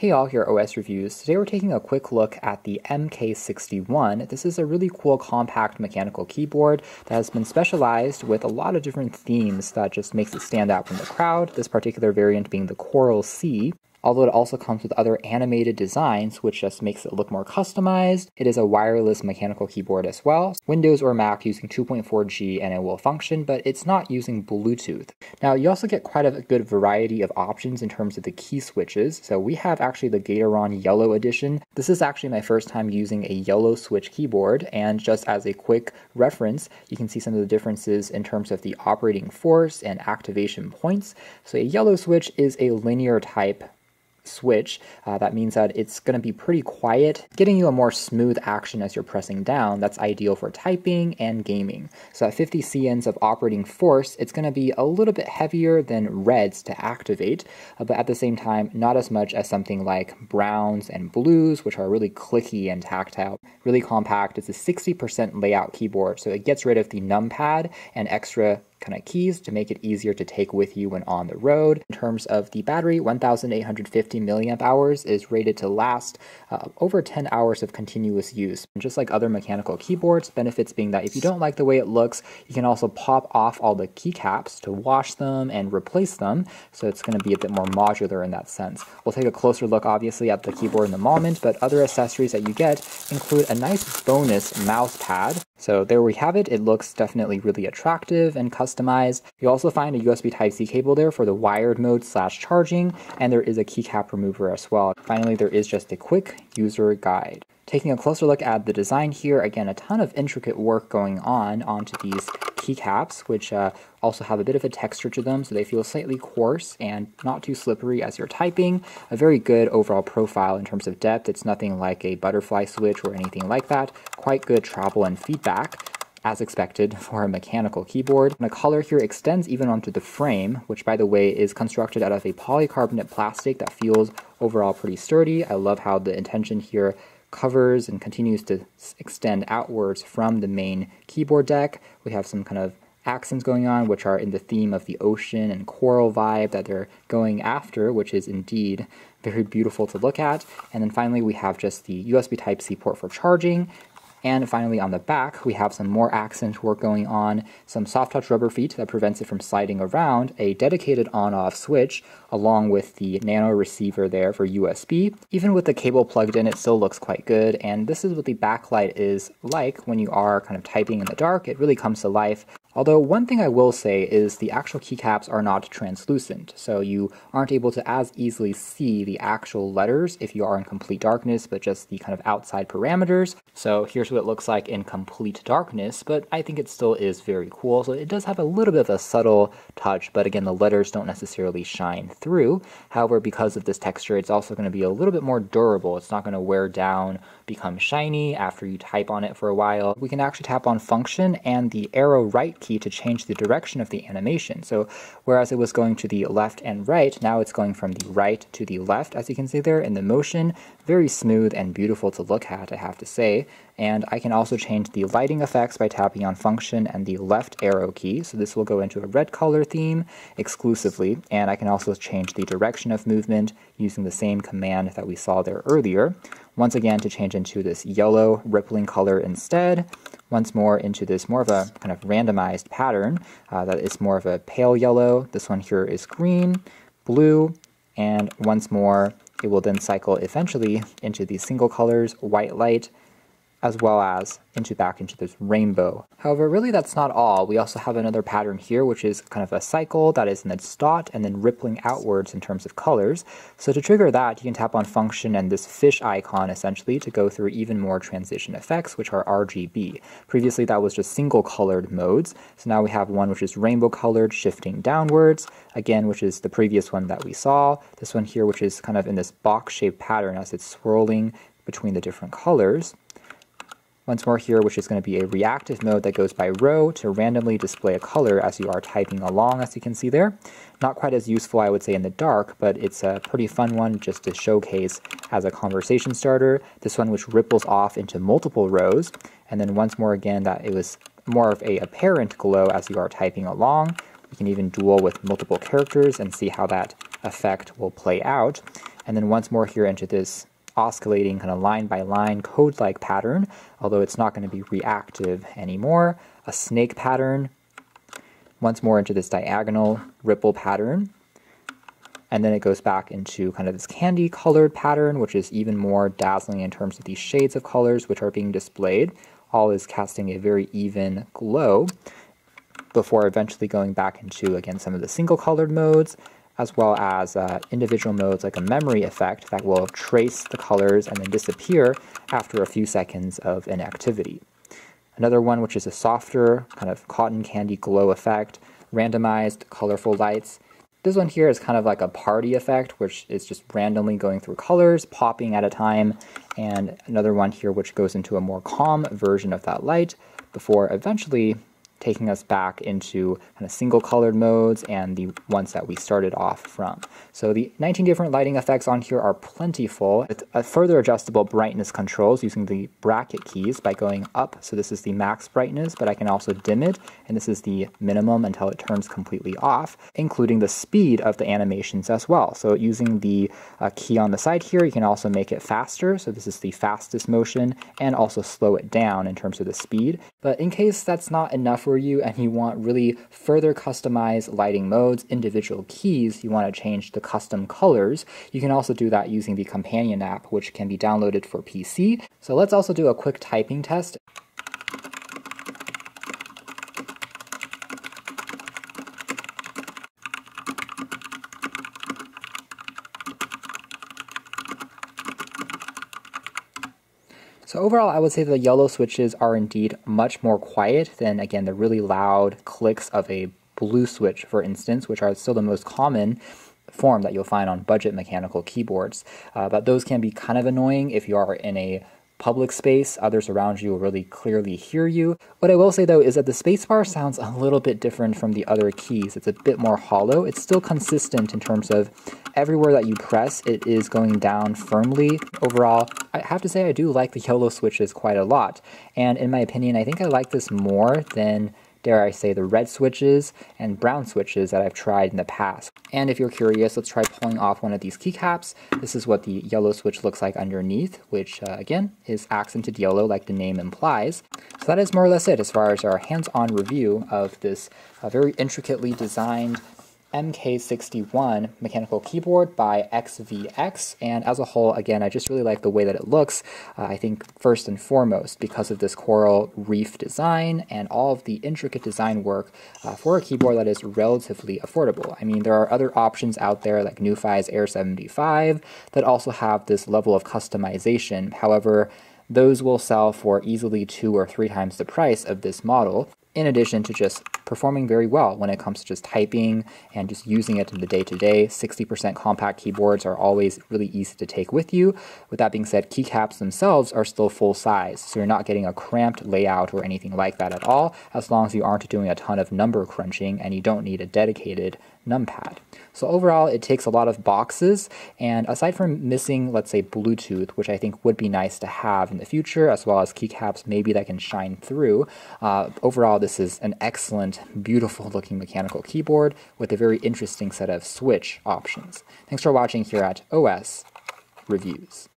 Hey all, here are OS Reviews. Today we're taking a quick look at the MK61. This is a really cool compact mechanical keyboard that has been specialized with a lot of different themes that just makes it stand out from the crowd, this particular variant being the Coral Sea. Although it also comes with other animated designs, which just makes it look more customized. It is a wireless mechanical keyboard as well. Windows or Mac using 2.4G and it will function, but it's not using Bluetooth. Now, you also get quite a good variety of options in terms of the key switches. So we have actually the Gateron Yellow Edition. This is actually my first time using a yellow switch keyboard, and just as a quick reference, you can see some of the differences in terms of the operating force and activation points. So a yellow switch is a linear type switch. That means that it's going to be pretty quiet, getting you a more smooth action as you're pressing down. That's ideal for typing and gaming. So at 50 cns of operating force, it's going to be a little bit heavier than reds to activate, but at the same time, not as much as something like browns and blues, which are really clicky and tactile. Really compact. It's a 60% layout keyboard, so it gets rid of the numpad and extra kind of keys to make it easier to take with you when on the road. In terms of the battery, 1,850 milliamp hours is rated to last over 10 hours of continuous use. And just like other mechanical keyboards, benefits being that if you don't like the way it looks, you can also pop off all the keycaps to wash them and replace them. So it's going to be a bit more modular in that sense. We'll take a closer look, obviously, at the keyboard in a moment, but other accessories that you get include a nice bonus mouse pad. So there we have it. It looks definitely really attractive and customized. You also find a USB Type C cable there for the wired mode / charging, and there is a keycap remover as well. Finally, there is just a quick user guide. Taking a closer look at the design here, again, a ton of intricate work going on onto these keycaps, which also have a bit of a texture to them, so they feel slightly coarse and not too slippery as you're typing. A very good overall profile in terms of depth. It's nothing like a butterfly switch or anything like that. Quite good travel and feedback, as expected for a mechanical keyboard. And the color here extends even onto the frame, which by the way is constructed out of a polycarbonate plastic that feels overall pretty sturdy. I love how the intention here covers and continues to extend outwards from the main keyboard deck. We have some kind of accents going on, which are in the theme of the ocean and coral vibe that they're going after, which is indeed very beautiful to look at. And then finally, we have just the USB Type-C port for charging. And finally, on the back, we have some more accent work going on, some soft touch rubber feet that prevents it from sliding around, a dedicated on-off switch, along with the nano receiver there for USB. Even with the cable plugged in, it still looks quite good, and this is what the backlight is like when you are kind of typing in the dark. It really comes to life. Although one thing I will say is the actual keycaps are not translucent, so you aren't able to as easily see the actual letters if you are in complete darkness, but just the kind of outside parameters. So here's what it looks like in complete darkness, but I think it still is very cool. So it does have a little bit of a subtle touch, but again, the letters don't necessarily shine through. However, because of this texture, it's also going to be a little bit more durable. It's not going to wear down, become shiny after you type on it for a while. We can actually tap on function and the arrow right key to change the direction of the animation. So whereas it was going to the left and right, now it's going from the right to the left, as you can see there in the motion. Very smooth and beautiful to look at, I have to say. And I can also change the lighting effects by tapping on function and the left arrow key. So this will go into a red color theme exclusively. And I can also change the direction of movement using the same command that we saw there earlier. Once again, to change into this yellow rippling color instead. Once more into this more of a kind of randomized pattern that is more of a pale yellow. This one here is green, blue, and once more, it will then cycle eventually into these single colors, white light, as well as back into this rainbow. However, really that's not all. We also have another pattern here, which is kind of a cycle that is in its dot and then rippling outwards in terms of colors. So to trigger that, you can tap on function and this fish icon essentially to go through even more transition effects, which are RGB. Previously that was just single colored modes. So now we have one which is rainbow colored shifting downwards, again, which is the previous one that we saw. This one here, which is kind of in this box shaped pattern as it's swirling between the different colors. Once more here, which is going to be a reactive mode that goes by row to randomly display a color as you are typing along, as you can see there. Not quite as useful, I would say, in the dark, but it's a pretty fun one just to showcase as a conversation starter. This one which ripples off into multiple rows, and then once more again that it was more of a apparent glow as you are typing along. You can even duel with multiple characters and see how that effect will play out. and then once more here into this oscillating kind of line by line code-like pattern, although it's not going to be reactive anymore, a snake pattern, once more into this diagonal ripple pattern, and then it goes back into kind of this candy colored pattern, which is even more dazzling in terms of these shades of colors which are being displayed. All is casting a very even glow before eventually going back into, again, some of the single colored modes, as well as individual modes like a memory effect that will trace the colors and then disappear after a few seconds of inactivity. Another one which is a softer kind of cotton candy glow effect, randomized colorful lights. This one here is kind of like a party effect, which is just randomly going through colors, popping at a time, and another one here which goes into a more calm version of that light before eventually taking us back into kind of single colored modes and the ones that we started off from. So the 19 different lighting effects on here are plentiful, with further adjustable brightness controls using the bracket keys by going up. So this is the max brightness, but I can also dim it, and this is the minimum until it turns completely off, including the speed of the animations as well. So using the key on the side here, you can also make it faster. So this is the fastest motion, and also slow it down in terms of the speed. But in case that's not enough for you and you want really further customized lighting modes, individual keys, you want to change the custom colors, you can also do that using the companion app, which can be downloaded for PC. So let's also do a quick typing test. So overall, I would say the yellow switches are indeed much more quiet than, again, the really loud clicks of a blue switch, for instance, which are still the most common form that you'll find on budget mechanical keyboards. But those can be kind of annoying if you are in a public space, others around you will really clearly hear you. What I will say though is that the spacebar sounds a little bit different from the other keys. It's a bit more hollow. It's still consistent in terms of everywhere that you press, it is going down firmly. Overall, I have to say I do like the yellow switches quite a lot. And in my opinion, I think I like this more than, dare I say, the red switches and brown switches that I've tried in the past. And if you're curious, let's try pulling off one of these keycaps. This is what the yellow switch looks like underneath, which again is accented yellow like the name implies. So that is more or less it as far as our hands-on review of this very intricately designed MK61 mechanical keyboard by XVX, and as a whole, again, I just really like the way that it looks. I think first and foremost because of this coral reef design and all of the intricate design work for a keyboard that is relatively affordable. I mean, there are other options out there like Nufai's Air 75 that also have this level of customization. However, those will sell for easily 2 or 3 times the price of this model, in addition to just performing very well when it comes to just typing and just using it in the day-to-day. 60% compact keyboards are always really easy to take with you. With that being said, keycaps themselves are still full size, so you're not getting a cramped layout or anything like that at all, as long as you aren't doing a ton of number crunching and you don't need a dedicated numpad. So overall, it takes a lot of boxes, and aside from missing, let's say, Bluetooth, which I think would be nice to have in the future, as well as keycaps maybe that can shine through, overall this is an excellent, beautiful looking mechanical keyboard with a very interesting set of switch options. Thanks for watching here at OS Reviews.